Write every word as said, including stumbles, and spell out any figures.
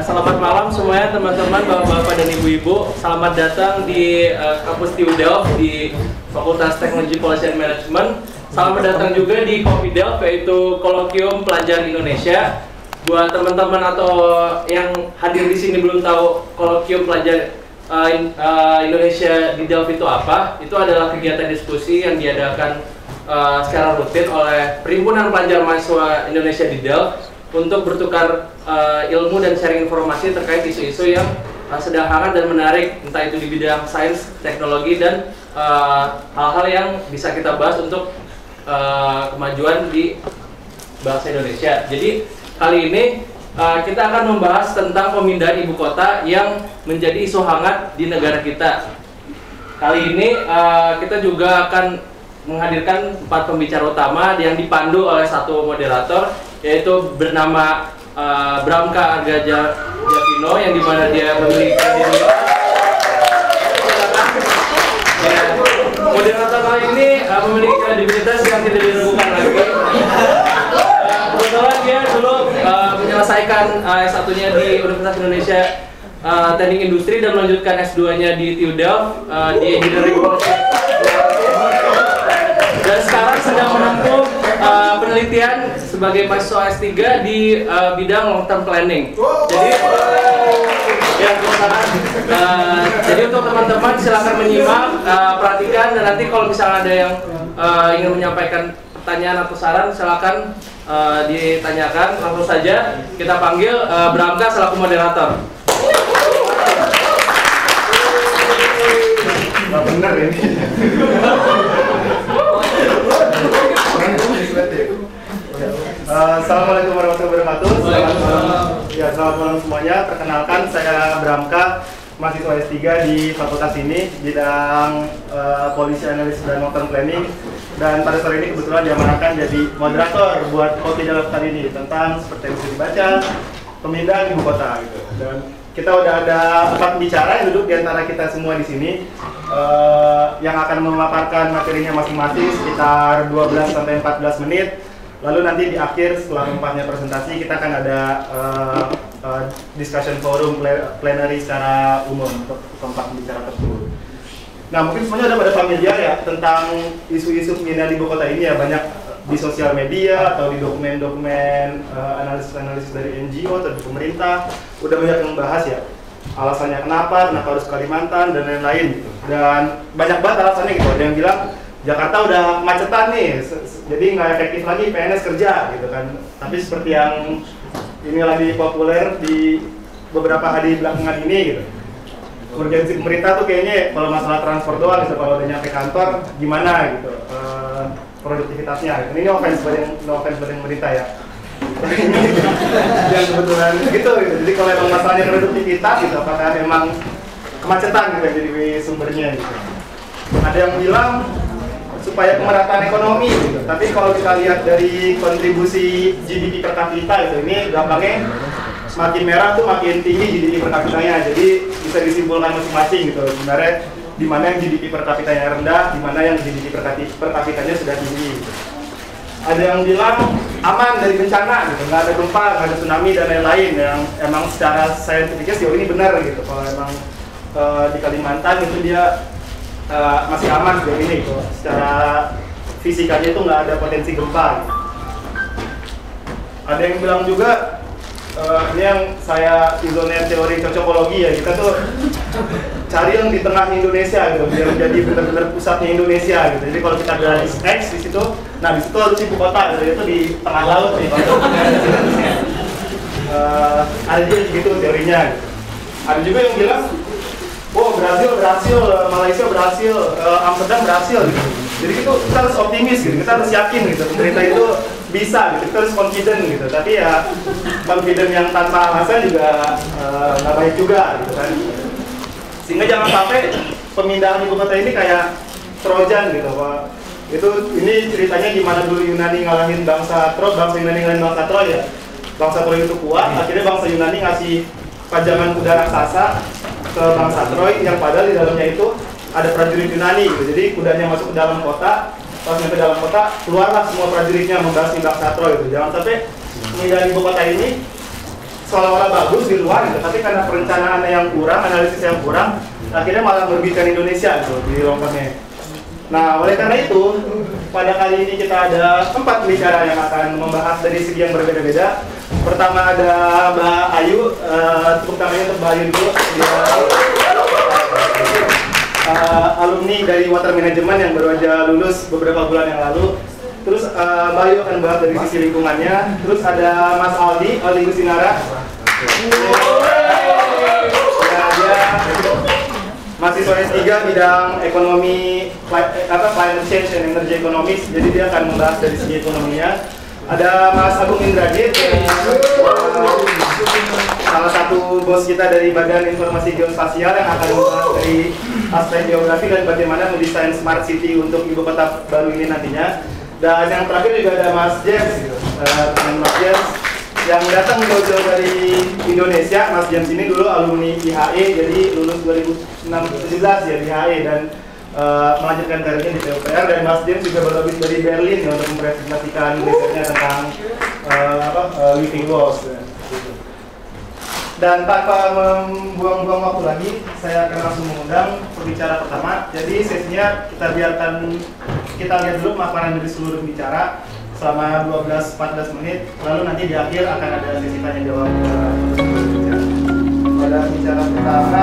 Selamat malam semuanya teman-teman, bapak-bapak dan ibu-ibu. Selamat datang di uh, kampus T U Delft di Fakultas Teknologi Policy and Management. Selamat datang juga di Kopi Delft, yaitu Kolokium Pelajar Indonesia. Buat teman-teman atau yang hadir di sini belum tahu Kolokium Pelajar uh, in, uh, Indonesia di Delft itu apa, itu adalah kegiatan diskusi yang diadakan uh, secara rutin oleh Perhimpunan Pelajar Mahasiswa Indonesia di Delft untuk bertukar uh, ilmu dan sharing informasi terkait isu-isu yang uh, sedang hangat dan menarik, entah itu di bidang sains, teknologi, dan hal-hal uh, yang bisa kita bahas untuk uh, kemajuan di bahasa Indonesia. Jadi kali ini uh, kita akan membahas tentang pemindahan ibu kota yang menjadi isu hangat di negara kita. Kali ini uh, kita juga akan menghadirkan empat pembicara utama yang dipandu oleh satu moderator, yaitu bernama uh, Bramka Arga Japino, yang dimana dia memiliki kredibilitas. Moderator kali ini uh, memiliki kredibilitas yang tidak diragukan lagi. Kebetulan uh, dia dulu uh, menyelesaikan uh, S satunya di Universitas Indonesia uh, Teknik Industri dan melanjutkan S duanya di T U Delft uh, di Engineering dan sekarang sedang menempuh uh, penelitian sebagai mahasiswa S tiga di uh, bidang long term planning. Jadi ya, uh, jadi untuk teman-teman silakan menyimak, uh, perhatikan, dan nanti kalau misalnya ada yang uh, ingin menyampaikan pertanyaan atau saran silakan uh, ditanyakan. Langsung saja kita panggil uh, Bramka selaku moderator. Nggak benar ini. Uh, Assalamualaikum warahmatullahi wabarakatuh. Selamat malam. Ya, selamat malam semuanya. Perkenalkan, saya Bramka, mahasiswa S tiga di fakultas ini, bidang uh, Policy Analysis dan Long-Term Planning. Dan pada sore ini kebetulan diamanahkan jadi moderator buat Kopi Delft kali ini tentang seperti yang bisa dibaca pemindahan ibu kota gitu. Dan kita udah ada empat bicara yang duduk di antara kita semua di sini, uh, yang akan memaparkan materinya masing-masing sekitar dua belas sampai empat belas menit. Lalu nanti di akhir setelah empatnya presentasi kita akan ada uh, uh, discussion forum plenary secara umum untuk keempat pembicara tersebut. Nah, mungkin semuanya udah pada familiar ya tentang isu-isu pemindahan ibu kota ini ya, banyak di sosial media atau di dokumen-dokumen uh, analisis-analisis dari N G O atau dari pemerintah udah banyak yang membahas ya. Alasannya kenapa, kenapa harus Kalimantan dan lain-lain gitu. Dan banyak banget alasannya gitu. Ada yang bilang Jakarta udah macetan nih, jadi nggak efektif lagi P N S kerja gitu kan. Tapi seperti yang ini lagi populer di beberapa hari belakangan ini gitu, urgensi pemerintah tuh kayaknya kalau masalah transport doang, gitu. Kalau udah nyampe kantor gimana gitu uh, produktivitasnya. Ini offense buat pemerintah ya. Yang kebetulan gitu, gitu. Jadi kalau emang masalahnya produktivitas gitu, apakah memang kemacetan gitu yang jadi sumbernya gitu. Ada yang bilang supaya pemerataan ekonomi gitu. Tapi kalau kita lihat dari kontribusi G D P per kapita itu, ini gampangnya semakin merah tuh makin tinggi G D P per kapitanya. Jadi bisa disimpulkan masing-masing gitu. Sebenarnya di mana yang G D P per kapitanya rendah, di mana yang G D P per kapitanya sudah tinggi. Gitu. Ada yang bilang aman dari bencana gitu, nggak ada gempa, nggak ada tsunami dan lain-lain, yang emang secara saintifiknya sejauh ini benar gitu. Kalau emang uh, di Kalimantan itu dia Uh, masih aman seperti ini gitu. Secara fisikanya itu nggak ada potensi gempa gitu. Ada yang bilang juga uh, ini yang saya isoner teori cocokologi ya, kita tuh cari yang di tengah Indonesia gitu biar menjadi benar-benar pusatnya Indonesia gitu. Jadi kalau kita ada X di situ, nah di situ harus ibu kota gitu, itu di tengah laut nih kalau uh, ada gitu teorinya gitu. Ada juga yang bilang wow, Brazil berhasil, Malaysia berhasil, uh, Amsterdam berhasil gitu. Jadi itu kita harus optimis gitu, kita harus yakin gitu, pemerintah itu bisa gitu, kita harus confident gitu. Tapi ya confident yang tanpa alasan juga uh, nggak baik juga gitu kan. Sehingga jangan sampai pemindahan ibu kota ini kayak Trojan gitu Pak. Itu ini ceritanya gimana dulu Yunani ngalahin bangsa Troy, bangsa Yunani ngalahin bangsa Troy ya. Bangsa Troy itu kuat, akhirnya bangsa Yunani ngasih pajangan kuda raksasa ke bangsa Troy yang padahal di dalamnya itu ada prajurit Yunani gitu. Jadi kudanya masuk ke dalam kota, pas nyampe dalam kota keluarlah semua prajuritnya membasmi bangsa Troy itu. Jangan sampai pemindahan ibu kota ini seolah-olah bagus di luar gitu, tapi karena perencanaan yang kurang, analisis yang kurang, akhirnya malah merugikan Indonesia gitu di rombaknya. Nah, oleh karena itu, pada kali ini kita ada empat pembicara yang akan membahas dari segi yang berbeda-beda. Pertama ada Mbak Ayu, uh, tepuk tangannya untuk Mbak Ayu dulu. Dia uh, alumni dari Water Management yang baru aja lulus beberapa bulan yang lalu. Terus uh, Mbak Ayu akan bahas dari sisi lingkungannya. Terus ada Mas Aldy, Aldy Gustinara. Ya, dia mahasiswa S tiga bidang ekonomi, apa, Climate Change and Energy Economics, jadi dia akan membahas dari segi ekonominya. Ada Mas Agung Indrajit, yang, uh, salah satu bos kita dari Badan Informasi Geospasial yang akan membahas dari aspek geografi dan bagaimana mendesain smart city untuk ibu kota baru ini nantinya. Dan yang terakhir juga ada Mas James, uh, Mas James yang datang jauh-jauh dari Indonesia. Mas James ini dulu alumni I H E, jadi lulus dua ribu enam belas ya di I H E dan uh, melanjutkan karirnya di T U P R. Dan Mas James juga baru habis dari Berlin ya, untuk mempresentasikan risetnya tentang uh, apa, uh, living walls. Dan tanpa membuang-buang waktu lagi, saya akan langsung mengundang pembicara pertama. Jadi sesinya kita biarkan, kita lihat dulu pemaparan dari seluruh pembicara selama dua belas sampai empat belas menit, lalu nanti di akhir akan ada sesi tanya jawab. Pada bicara pertama